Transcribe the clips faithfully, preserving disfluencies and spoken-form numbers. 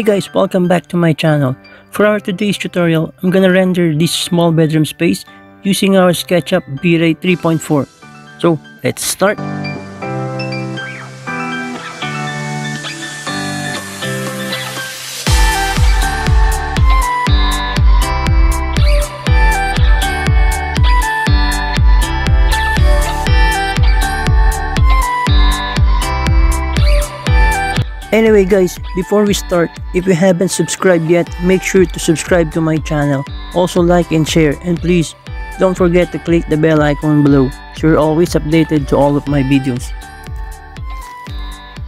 Hi guys, welcome back to my channel. For our today's tutorial, I'm gonna render this small bedroom space using our SketchUp V-Ray three point four. So let's start. Anyway guys, before we start, if you haven't subscribed yet, make sure to subscribe to my channel. Also like and share, and please don't forget to click the bell icon below so you're always updated to all of my videos.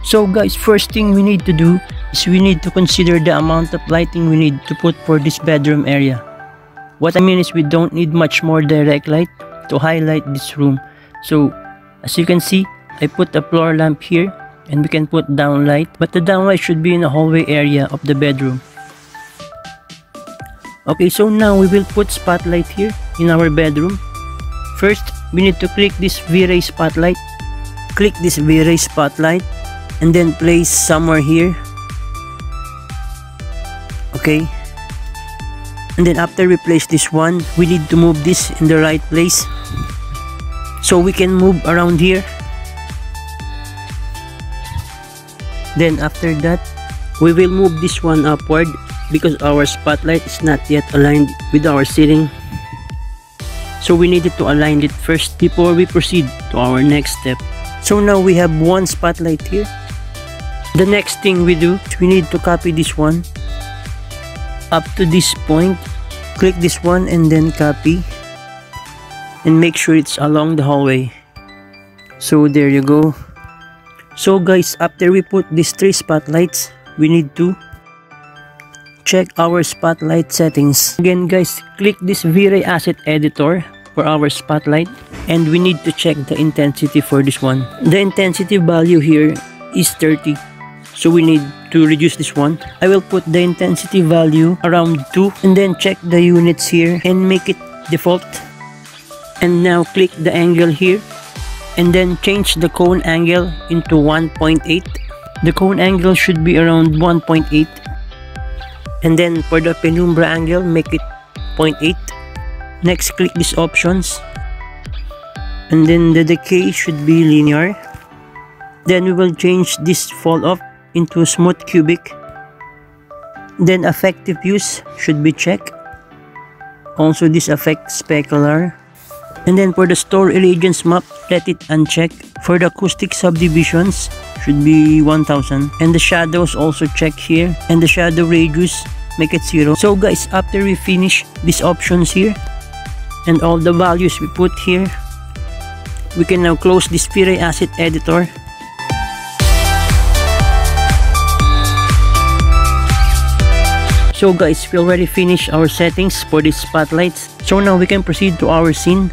So guys, first thing we need to do is we need to consider the amount of lighting we need to put for this bedroom area. What I mean is we don't need much more direct light to highlight this room. So as you can see, I put a floor lamp here. And we can put down light, but the down light should be in the hallway area of the bedroom. Okay, so now we will put spotlight here in our bedroom. First, we need to click this V-Ray spotlight. Click this V-Ray spotlight and then place somewhere here. Okay. And then after we place this one, we need to move this in the right place. So we can move around here. Then after that, we will move this one upward because our spotlight is not yet aligned with our ceiling. So we needed to align it first before we proceed to our next step. So now we have one spotlight here. The next thing we do, we need to copy this one up to this point. Click this one and then copy. And make sure it's along the hallway. So there you go. So guys, after we put these three spotlights, we need to check our spotlight settings. Again guys, click this V-Ray Asset Editor for our spotlight. And we need to check the intensity for this one. The intensity value here is thirty. So we need to reduce this one. I will put the intensity value around two. And then check the units here and make it default. And now click the angle here. And then change the cone angle into one point eight. The cone angle should be around one point eight. And then for the penumbra angle, make it zero point eight. Next, click these options. And then the decay should be linear. Then we will change this fall off into smooth cubic. Then effective use should be checked. Also this effect specular. And then for the store irradiance map, let it uncheck. For the acoustic subdivisions, should be one thousand. And the shadows also check here. And the shadow radius, make it zero. So guys, after we finish these options here, and all the values we put here, we can now close this V-Ray Asset Editor. So guys, we already finished our settings for these spotlights. So now we can proceed to our scene.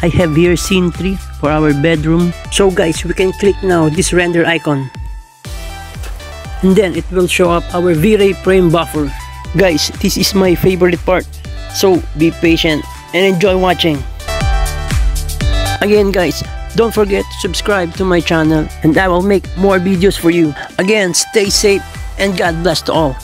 I have here scene three for our bedroom. So guys, we can click now this render icon. And then it will show up our V-Ray frame buffer. Guys, this is my favorite part. So be patient and enjoy watching. Again guys, don't forget to subscribe to my channel and I will make more videos for you. Again, stay safe and God bless to all.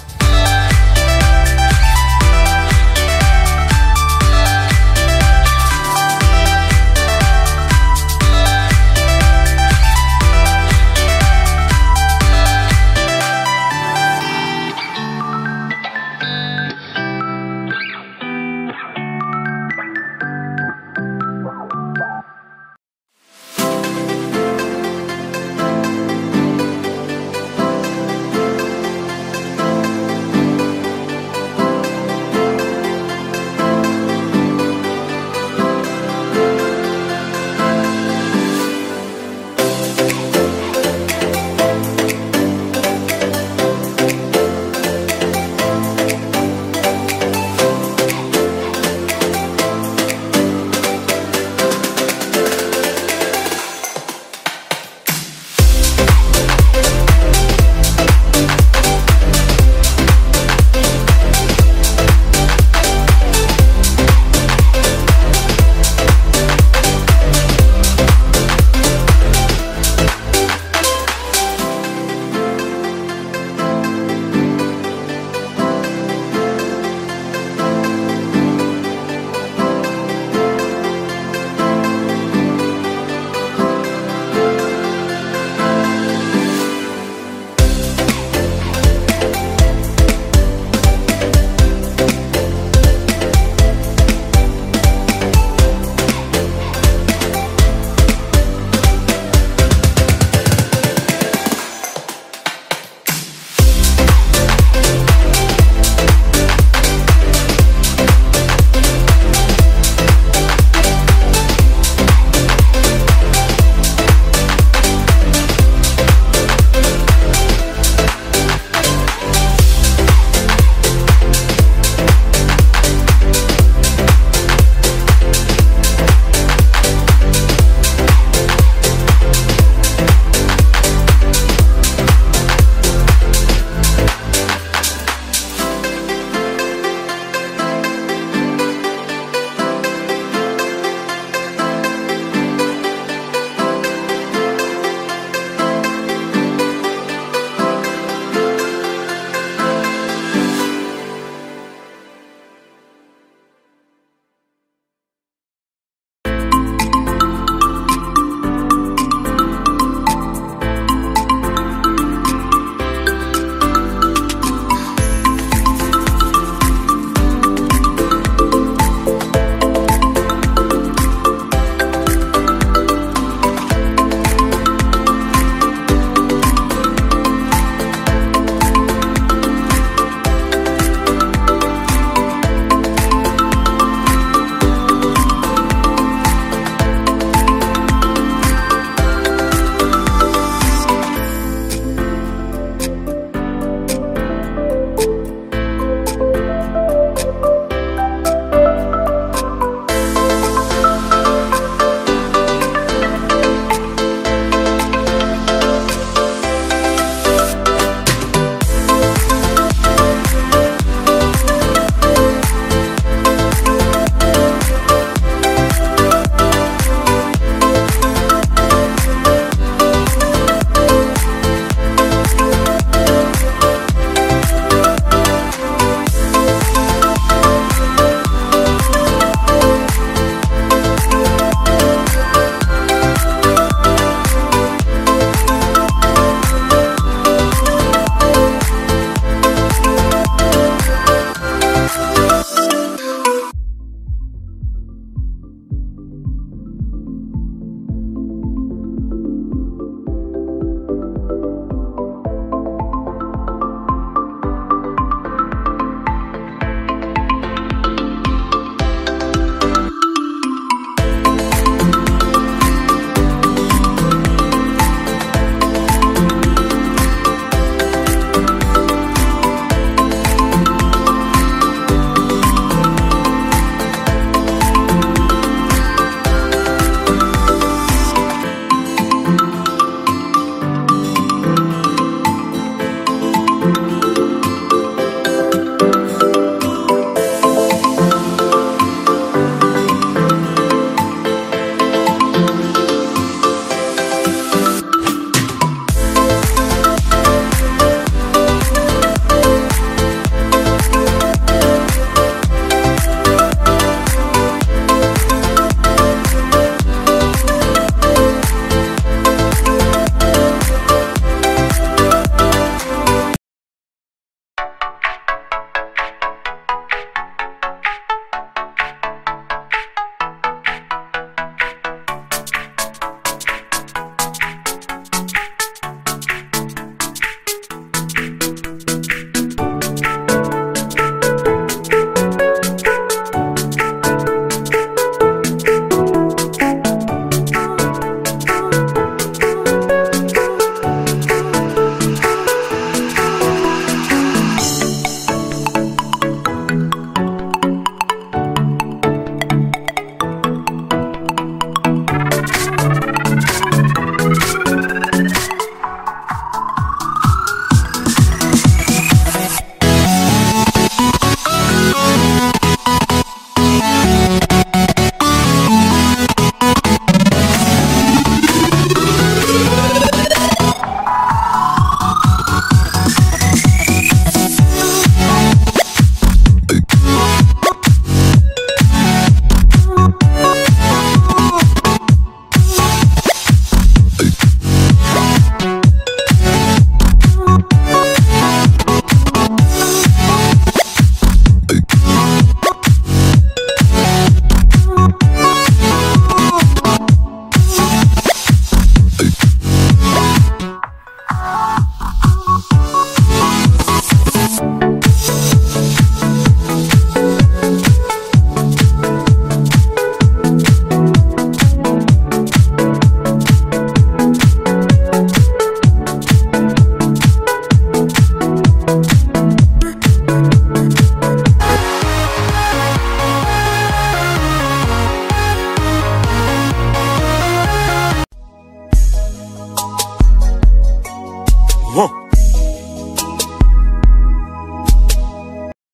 Whoa.